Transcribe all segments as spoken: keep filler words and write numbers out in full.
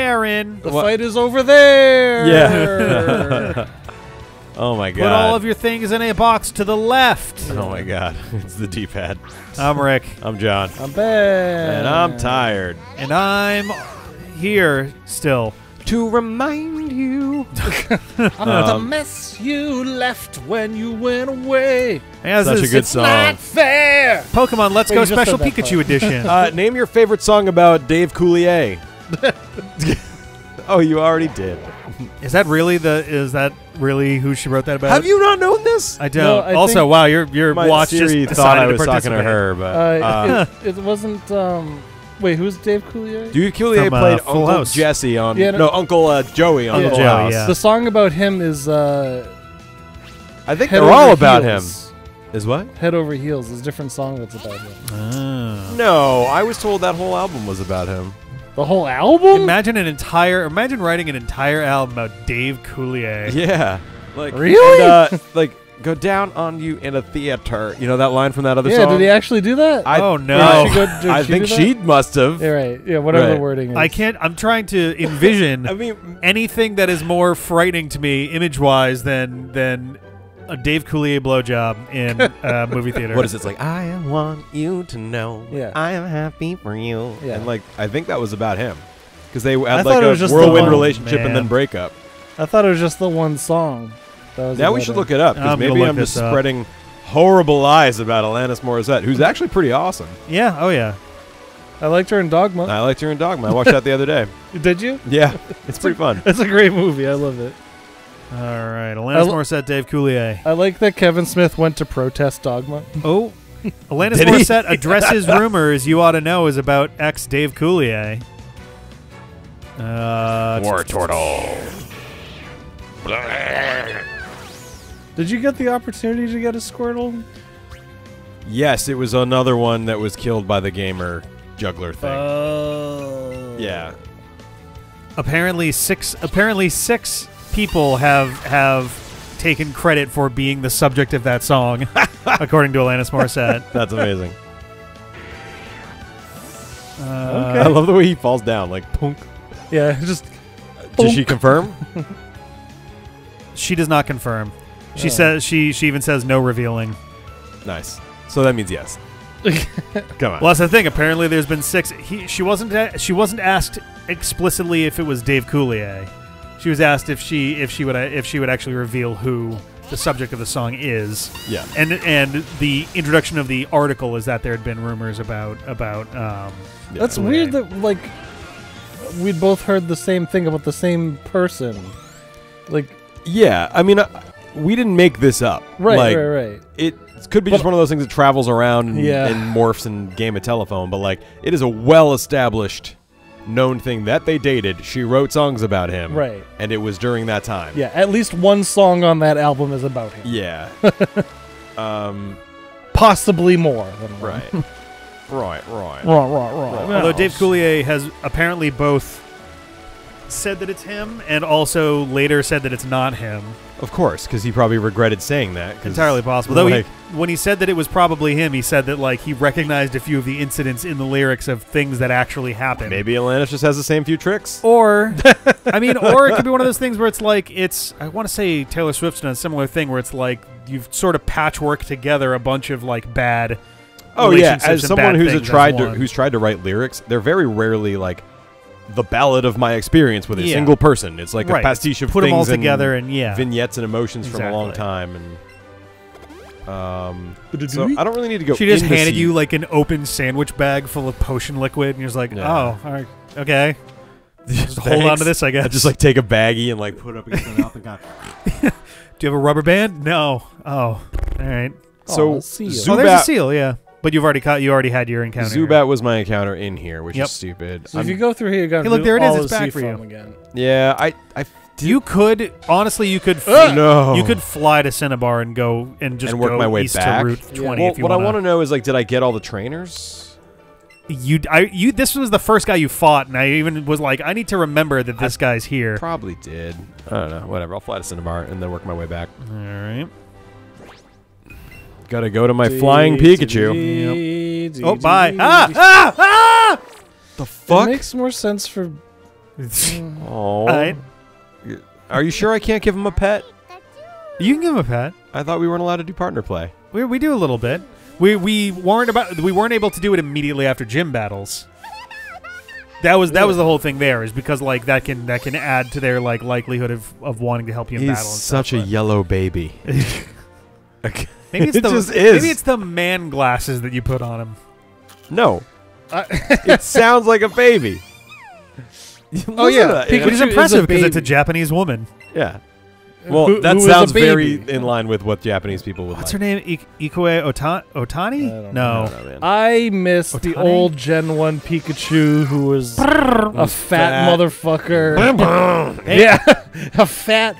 Darren. The what? Fight is over there. Yeah. Oh my god. Put all of your things in a box to the left. Oh my god. It's the D-pad. I'm Rick. I'm John. I'm Ben. And I'm tired. And I'm here still. To remind you of um, the mess you left when you went away. Yeah, such is, a good it's song. Not fair. Pokemon Let's Wait, Go Special Pikachu part. Edition. Uh, name your favorite song about Dave Coulier. Oh, you already did. Is that really the? Is that really who she wrote that about? Have you not known this? I don't. No, I also, wow, your your watch Siri just thought I was to talking to her, but uh, uh, it, it wasn't. Um, Wait, who's Dave Coulier? Dave Coulier From, played uh, Uncle House. Jesse on yeah, no, no Uncle uh, Joey on Uncle yeah. House. Yeah. The song about him is uh, I think they're all about heels. him. Is what? Head Over Heels. There's a different song that's about him. Oh. No, I was told that whole album was about him. The whole album? Imagine an entire imagine writing an entire album about Dave Coulier. Yeah. Like really? And, uh, like go down on you in a theater. You know that line from that other yeah, song? Yeah, did he actually do that? I, oh, no. Go, I think she must have. Yeah, right. Yeah, whatever right. the wording is. I can't. I'm trying to envision I mean, anything that is more frightening to me image-wise than than a Dave Coulier blowjob in a movie theater. What is it? It's like, I want you to know yeah. I am happy for you. Yeah. And, like, I think that was about him. Because they had, I like, a whirlwind one, relationship man. and then breakup. I thought it was just the one song. Now we should look it up, because maybe I'm just spreading horrible lies about Alanis Morissette, who's actually pretty awesome. Yeah, oh yeah. I liked her in Dogma. I liked her in Dogma. I watched that the other day. Did you? Yeah, it's pretty fun. It's a great movie. I love it. All right, Alanis Morissette, Dave Coulier. I like that Kevin Smith went to protest Dogma. Oh, Alanis Morissette addresses rumors you ought to know is about ex-Dave Coulier. Uh, War Turtle. Did you get the opportunity to get a Squirtle? Yes, it was another one that was killed by the gamer juggler thing. Oh. Yeah. Apparently six apparently six people have have taken credit for being the subject of that song, according to Alanis Morissette. That's amazing. Uh, okay. I love the way he falls down like punk. Yeah, just punk. Does she confirm? She does not confirm. She oh. says she she even says no revealing. Nice. So that means yes. Come on. Well, that's the thing. Apparently, there's been six. He, she wasn't she wasn't asked explicitly if it was Dave Coulier. She was asked if she if she would if she would actually reveal who the subject of the song is. Yeah. And and the introduction of the article is that there had been rumors about about. Um, yeah. That's weird. That like we'd both heard the same thing about the same person. Like. Yeah. I mean. I, We didn't make this up. Right, like, right, right. It could be but just one of those things that travels around and, yeah. and morphs in Game of Telephone, but like it is a well-established, known thing that they dated. She wrote songs about him. Right. And it was during that time. Yeah, at least one song on that album is about him. Yeah. um, Possibly more than right. right. Right, right. Right, right, right. Although Dave Coulier has apparently both said that it's him and also later said that it's not him. Of course, because he probably regretted saying that. Entirely possible. Though like, he, when he said that it was probably him, he said that like he recognized a few of the incidents in the lyrics of things that actually happened. Maybe Alanis just has the same few tricks. Or, I mean, or it could be one of those things where it's like it's. I want to say Taylor Swift's done a similar thing where it's like you've sort of patchworked together a bunch of like bad. Oh yeah, as someone who's a tried to, who's tried to write lyrics, they're very rarely like. The ballad of my experience with a yeah. single person. It's like right. a pastiche of Put things them all and together and yeah. vignettes and emotions exactly. from a long time. And um, so I don't really need to go. She just handed you like an open sandwich bag full of potion liquid, and you're just like, yeah. oh, all right, okay. Just hold on to this, I guess. I just like take a baggie and like put it up against my mouth and got. Do you have a rubber band? No. Oh, all right. So oh, seal. Zubat oh there's a seal, yeah. But you've already caught. You already had your encounter. Zubat was my encounter in here, which yep. is stupid. So I'm, if you go through here, you got. Hey, look, there it is. It's back for you again. Yeah, I, I. You could honestly, you could. Uh, no. You could fly to Cinnabar and go and just and work go my way east back. to Route twenty. Yeah. Well, if you what wanna. I want to know is like, did I get all the trainers? You, I, you. This was the first guy you fought, and I even was like, I need to remember that this I guy's here. Probably did. I don't know. Whatever. I'll fly to Cinnabar and then work my way back. All right. Gotta go to my dee, flying dee, Pikachu. Dee, yep. dee, oh, bye. Dee, ah, dee. ah, ah! The fuck? It makes more sense for Oh. I, Are you sure I can't give him a pet? You can give him a pet. I thought we weren't allowed to do partner play. We we do a little bit. We we weren't about we weren't able to do it immediately after gym battles. That was that was the whole thing there, is because like that can that can add to their like likelihood of, of wanting to help you in He's battle. He's such stuff, a yellow baby. Okay. Maybe it's it the just is. maybe it's the man glasses that you put on him. No. Uh, it sounds like a baby. Oh yeah, Pikachu, which is impressive because it's a Japanese woman. Yeah. Well, who, that who sounds very in line with what Japanese people would What's like. What's her name? I Ikue Otani? Otani? No. Know, I, I miss Otani? the old Gen one Pikachu who was a fat, fat. motherfucker. Yeah. A fat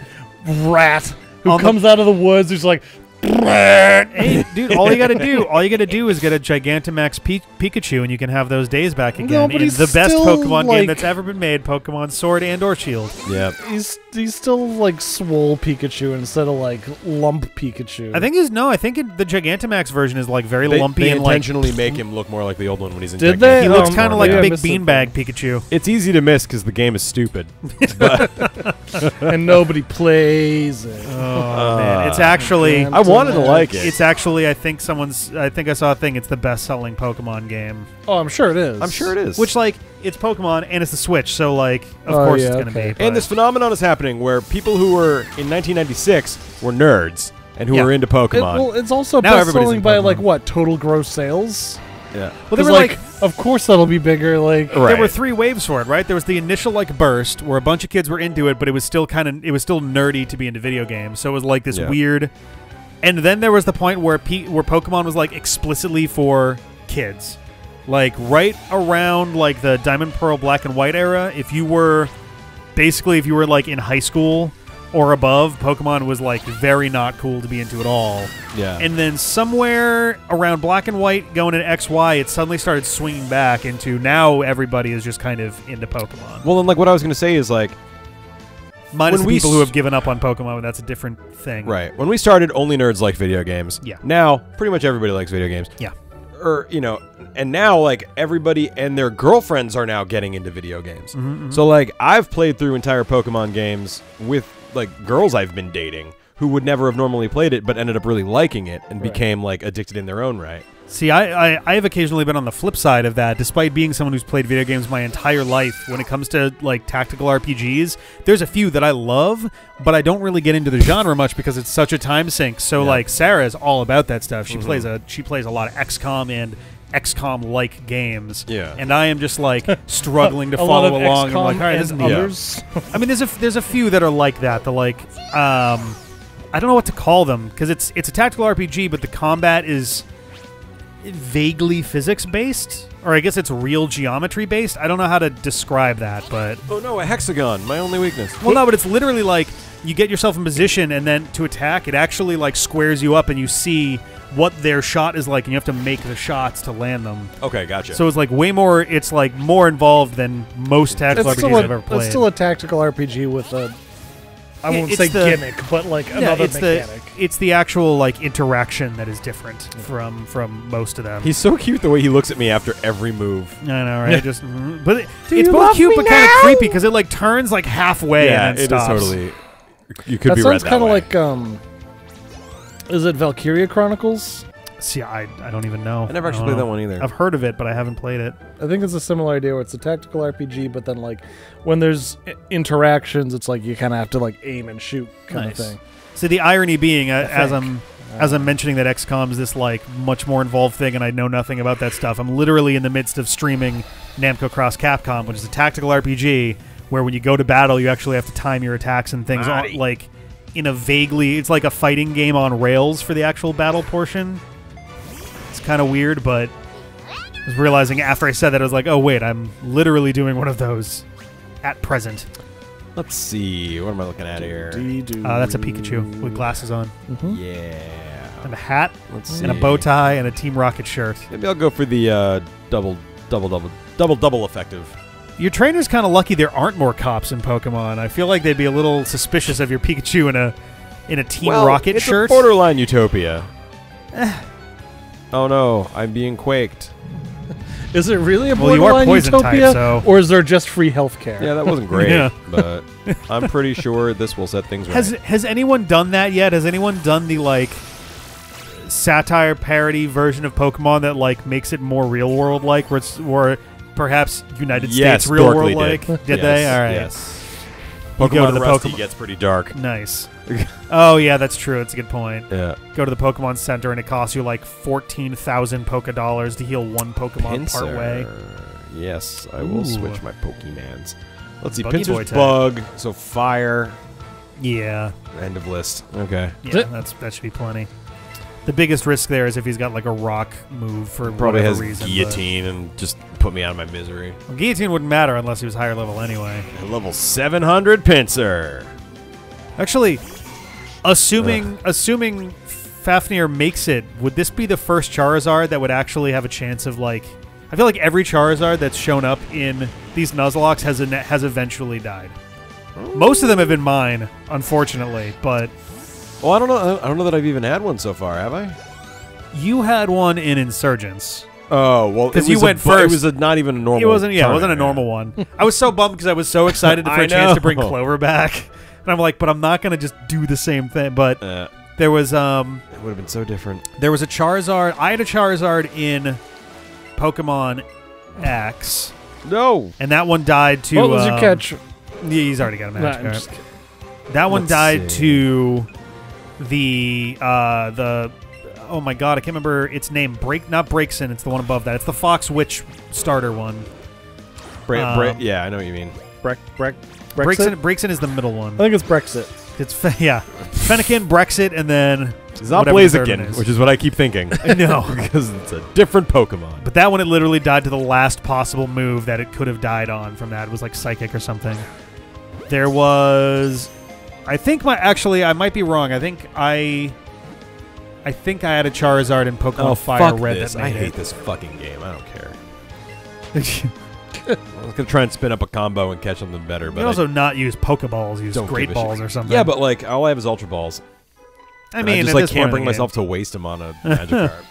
rat who On comes out of the woods who's like, hey, dude, all you gotta do, all you gotta do is get a Gigantamax P Pikachu, and you can have those days back again. No, in the best Pokemon like, game that's ever been made, Pokemon Sword and or Shield. Yeah, he's he's still like swole Pikachu instead of like lump Pikachu. I think he's no, I think it, the Gigantamax version is like very they, lumpy they and intentionally like, make him look more like the old one when he's in. Did Gigantamax. they? He looks um, kind of like yeah, a big beanbag Pikachu. It's easy to miss because the game is stupid, and nobody plays it. Oh uh, man, it's actually. I wanted to like it. It's actually, I think someone's, I think I saw a thing, it's the best-selling Pokemon game. Oh, I'm sure it is. I'm sure it is. Which, like, it's Pokemon, and it's the Switch, so, like, of oh, course yeah, it's going to okay. be. And this phenomenon is happening where people who were, in nineteen ninety-six, were nerds, and who yeah. were into Pokemon. It, well, it's also best-selling by, like, what, total gross sales? Yeah. Well, they were like, like, of course that'll be bigger. Like right. there were three waves for it, right? There was the initial like burst where a bunch of kids were into it, but it was still kind of, it was still nerdy to be into video games. So it was like this yeah. weird. And then there was the point where P where Pokemon was like explicitly for kids, like right around like the Diamond Pearl Black and White era. If you were basically if you were like in high school or above, Pokemon was like very not cool to be into at all. Yeah. And then somewhere around Black and White going in X Y, it suddenly started swinging back into now everybody is just kind of into Pokemon. Well, and like what I was going to say is like minus the people who have given up on Pokemon, that's a different thing. Right. When we started, only nerds like video games. Yeah. Now, pretty much everybody likes video games. Yeah. Or, you know, and now like everybody and their girlfriends are now getting into video games. Mm-hmm, mm-hmm. So like I've played through entire Pokemon games with like girls I've been dating who would never have normally played it but ended up really liking it and right. became like addicted in their own right. See, I, I, I have occasionally been on the flip side of that, despite being someone who's played video games my entire life. When it comes to like tactical R P Gs, there's a few that I love, but I don't really get into the genre much because it's such a time sink. So yeah. like Sarah is all about that stuff. She mm-hmm. plays a she plays a lot of X COM and X COM-like games, yeah, and I am just like struggling to follow along. I'm like, all right, isn't others? Yeah. I mean, there's a there's a few that are like that. The like, um, I don't know what to call them because it's it's a tactical R P G, but the combat is vaguely physics based, or I guess it's real geometry based. I don't know how to describe that, but oh no, a hexagon, my only weakness. Well, no, but it's literally like you get yourself in position, and then to attack, it actually like squares you up, and you see what their shot is like, and you have to make the shots to land them. Okay, gotcha. So it's like way more, it's like more involved than most tactical it's R P Gs a, I've ever played. It's still a tactical R P G with a, I won't it's say the, gimmick, but like yeah, another it's mechanic. The, it's the actual like interaction that is different yeah. from from most of them. He's so cute the way he looks at me after every move. I know, right? Just, but it, it's both cute but kind of creepy because it like turns like halfway yeah, and then it stops. Is totally, you could that be read that way. That sounds kind of like... Um, is it Valkyria Chronicles? See, I, I don't even know. I never actually I played know. that one either. I've heard of it, but I haven't played it. I think it's a similar idea where it's a tactical R P G, but then like when there's interactions, it's like you kind of have to like aim and shoot kind nice. of thing. So the irony being, uh, as I'm uh, as I'm mentioning that X COM is this like much more involved thing, and I know nothing about that stuff. I'm literally in the midst of streaming Namco Cross Capcom, which is a tactical R P G where when you go to battle, you actually have to time your attacks and things on, like. In a vaguely, it's like a fighting game on rails for the actual battle portion. It's kind of weird, but I was realizing after I said that, I was like, oh wait, I'm literally doing one of those at present. Let's see, what am I looking at here? Uh, that's a Pikachu with glasses on. Mm-hmm. Yeah. And a hat, Let's and see. a bow tie, and a Team Rocket shirt. Maybe I'll go for the uh, double, double, double, double, double effective. Your trainer's kind of lucky there aren't more cops in Pokemon. I feel like they'd be a little suspicious of your Pikachu in a in a Team well, Rocket it's shirt. It's a borderline utopia. Oh no, I'm being quaked. Is it really a borderline well, utopia, type, so. Or is there just free healthcare? Yeah, that wasn't great, yeah. But I'm pretty sure this will set things right. Has Has anyone done that yet? Has anyone done the like satire parody version of Pokemon that like makes it more real world like, where it's where perhaps United yes, States real world like? Did, did yes, they? All right. Yes. Pokemon go to the Rusty Pokemon. Gets pretty dark. Nice. Oh yeah, that's true. It's a good point. Yeah. Go to the Pokemon Center and it costs you like fourteen thousand Poké dollars to heal one Pokemon Pinsir. Partway. Yes, I will Ooh. Switch my Pokemans. Let's see. Pinsir's bug. So fire. Yeah. End of list. Okay. Yeah, that's that should be plenty. The biggest risk there is if he's got like a rock move for probably has reason, guillotine and just put me out of my misery. Well, guillotine wouldn't matter unless he was higher level anyway. And level seven hundred Pinsir. Actually. Assuming Ugh. assuming Fafnir makes it, would this be the first Charizard that would actually have a chance of like? I feel like every Charizard that's shown up in these Nuzlocke has an, has eventually died. Ooh. Most of them have been mine, unfortunately. But well, I don't know. I don't know that I've even had one so far. Have I? You had one in Insurgence. Oh well, because you went first. It was a, not even a normal. It wasn't. Yeah, it wasn't a normal one. I was so bummed because I was so excited for a chance to bring Clover back. And I'm like, but I'm not going to just do the same thing. But uh, there was... Um, it would have been so different. There was a Charizard. I had a Charizard in Pokemon X. No. And that one died to... What was um, your catch? Yeah, he's already got a Magikarp. Nah, just... That one Let's died see. to the... Uh, the Oh, my God. I can't remember its name. Break, not Braixen. It's the one above that. It's the Fox Witch starter one. Bra um, Bra yeah, I know what you mean. Break, break. Braixen? Braixen is the middle one. I think it's Brexit. It's fe yeah, Fennekin, Brexit, and then Blaziken, which is what I keep thinking. I know because it's a different Pokemon. But that one, it literally died to the last possible move that it could have died on. From that, it was like Psychic or something. There was, I think my actually, I might be wrong. I think I, I think I had a Charizard in Pokemon oh, Fire Red. This. That made I hate it. This fucking game. I don't care. I was gonna try and spin up a combo and catch something better, but you also I not use Pokeballs, use Great Balls or something. Yeah, but like all I have is Ultra Balls. I mean, I just like can't bring myself to waste them on a Magikarp.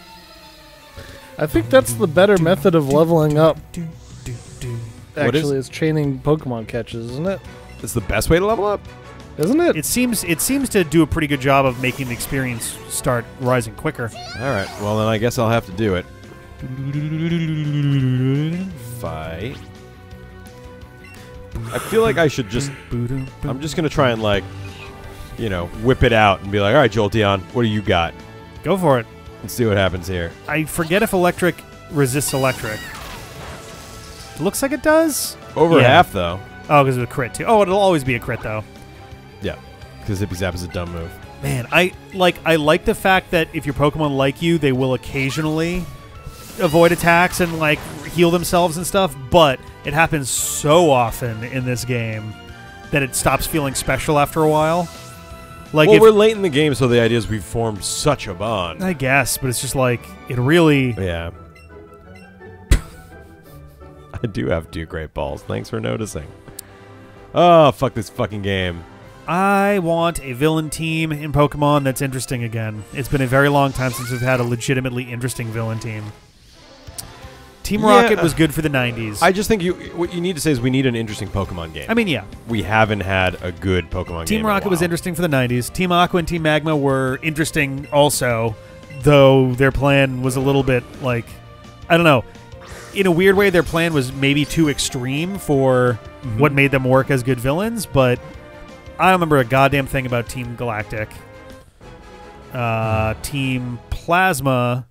I think that's the better method of leveling up. Actually, is? It's chaining Pokemon catches, isn't it? It's the best way to level up, isn't it? It seems it seems to do a pretty good job of making the experience start rising quicker. All right, well then I guess I'll have to do it. Fight. I feel like I should just. I'm just gonna try and like, you know, whip it out and be like, all right, Jolteon, what do you got? Go for it. Let's see what happens here. I forget if electric resists electric. It looks like it does. Over yeah. half though. Oh, because it's a crit too. Oh, it'll always be a crit though. Yeah, because Zippy Zap is a dumb move. Man, I like. I like the fact that if your Pokemon like you, they will occasionally avoid attacks and like heal themselves and stuff, but it happens so often in this game that it stops feeling special after a while. Like, well, if, we're late in the game, so the idea is we've formed such a bond. I guess, but it's just like it really. Yeah. I do have two great balls. Thanks for noticing. Oh, fuck this fucking game. I want a villain team in Pokemon that's interesting again. It's been a very long time since we've had a legitimately interesting villain team. Team Rocket yeah, uh, was good for the nineties. I just think you what you need to say is we need an interesting Pokemon game. I mean, yeah. We haven't had a good Pokemon Team game. Team Rocket in a while. Was interesting for the nineties. Team Aqua and Team Magma were interesting also, though their plan was a little bit like, I don't know. In a weird way, their plan was maybe too extreme for mm-hmm. what made them work as good villains, but I don't remember a goddamn thing about Team Galactic. Uh, Team Plasma...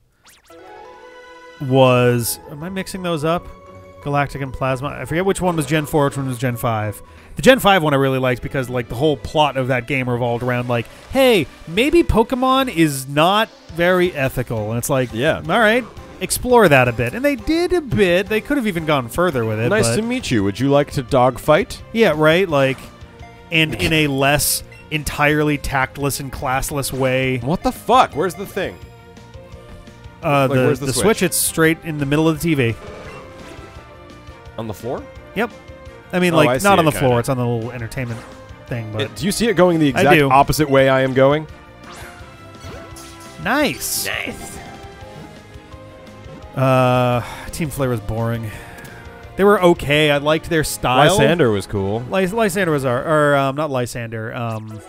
was... Am I mixing those up? Galactic and Plasma. I forget which one was Gen four, which one was Gen five. The Gen five one I really liked because, like, the whole plot of that game revolved around, like, hey, maybe Pokemon is not very ethical. And it's like, yeah, all right, explore that a bit. And they did a bit. They could have even gone further with it. Nice to meet you. Would you like to dogfight? Yeah, right? Like, and in a less entirely tactless and classless way. What the fuck? Where's the thing? Uh, like the the, the switch? switch, it's straight in the middle of the T V. On the floor? Yep. I mean, oh, like, I not on the kinda. floor. It's on the little entertainment thing. But it, do you see it going the exact opposite way I am going? Nice. Nice. Uh, Team Flare was boring. They were okay. I liked their style. Lysander was cool. Lys Lysander was our, or um, not Lysander. Um,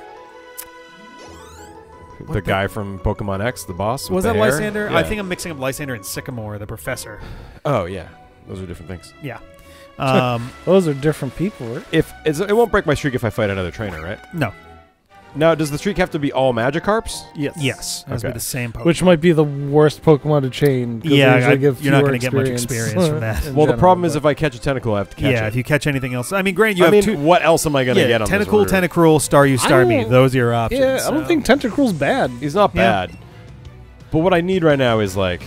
the, the guy from Pokemon X, the boss. Was that hair? Lysander? Yeah. I think I'm mixing up Lysander and Sycamore, the professor. Oh yeah, those are different things. Yeah. Um, those are different people. Right? If it's, it won't break my streak if I fight another trainer, right? No. Now, does the streak have to be all Magikarps? Yes. Yes. It has okay. to be the same Pokemon. Which might be the worst Pokemon to chain. Yeah, I, give you're not going to get much experience from that. Well, general, the problem is if I catch a Tentacruel, I have to catch yeah, it. Yeah, if you catch anything else. I mean, granted, you I have mean, two. What else am I going to yeah, get on this order? Tentacool, Tentacruel, Staryu, Starmie. Those are your options. Yeah, so. I don't think Tentacruel's bad. He's not yeah. bad. But what I need right now is, like,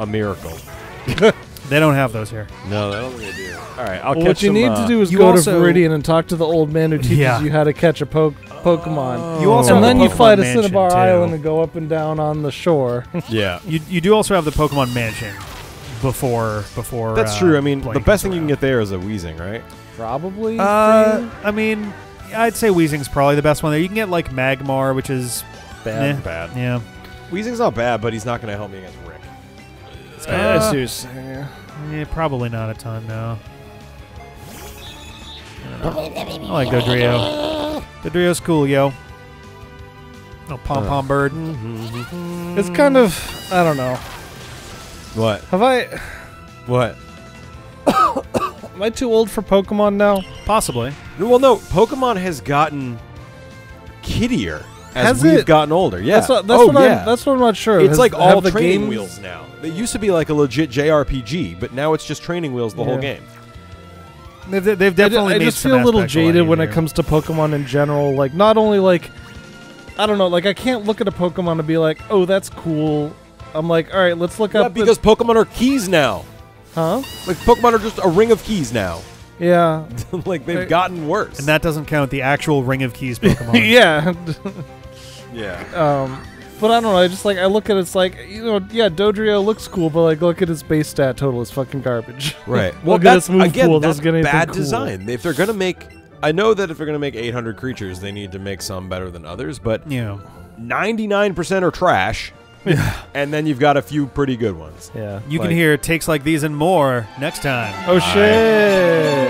a miracle. They don't have those here. No, they don't really do. All right, I'll well, catch what you some, need uh, to do is go to Viridian and talk to the old man who teaches yeah. you how to catch a po Pokemon. Oh. You also and have then the Pokemon you fight a Cinnabar Island and go up and down on the shore. Yeah. You you do also have the Pokemon Mansion before before. That's uh, true. I mean, the best thing around. you can get there is a Weezing, right? Probably. Uh, I mean, I'd say Weezing's probably the best one there. You can get like Magmar, which is bad. Eh, bad. Yeah. Weezing's not bad, but he's not going to help me against Rick. Uh, yeah. yeah, probably not a ton, no. I, I like Dodrio. Dodrio's cool, yo. Little pom pom uh. bird. It's kind of, I don't know. What? Have I? What? Am I too old for Pokemon now? Possibly. Well, no. Pokemon has gotten kiddier. As Has we've it? gotten older, yeah. That's what, that's oh, what yeah. I'm, that's what I'm not sure. It's Has, like all the training games? wheels now. It used to be like a legit J R P G, but now it's just training wheels the yeah. whole game. They've, they've definitely. I, made I just some feel a little jaded when here. it comes to Pokemon in general. Like, not only like, I don't know, like I can't look at a Pokemon and be like, oh, that's cool. I'm like, all right, let's look yeah, up. Because Pokemon are keys now, huh? Like Pokemon are just a ring of keys now. Yeah. Like they've I, gotten worse. And that doesn't count the actual ring of keys Pokemon. Yeah. Yeah. Um, but I don't know. I just like I look at it, it's like you know yeah Dodrio looks cool, but like look at his base stat total is fucking garbage. Right. Well, that's move again cool, that's bad cool. design. If they're gonna make, I know that if they're gonna make eight hundred creatures, they need to make some better than others. But yeah, ninety-nine percent are trash. Yeah. And then you've got a few pretty good ones. Yeah. You like, can hear takes like these and more next time. Oh shit.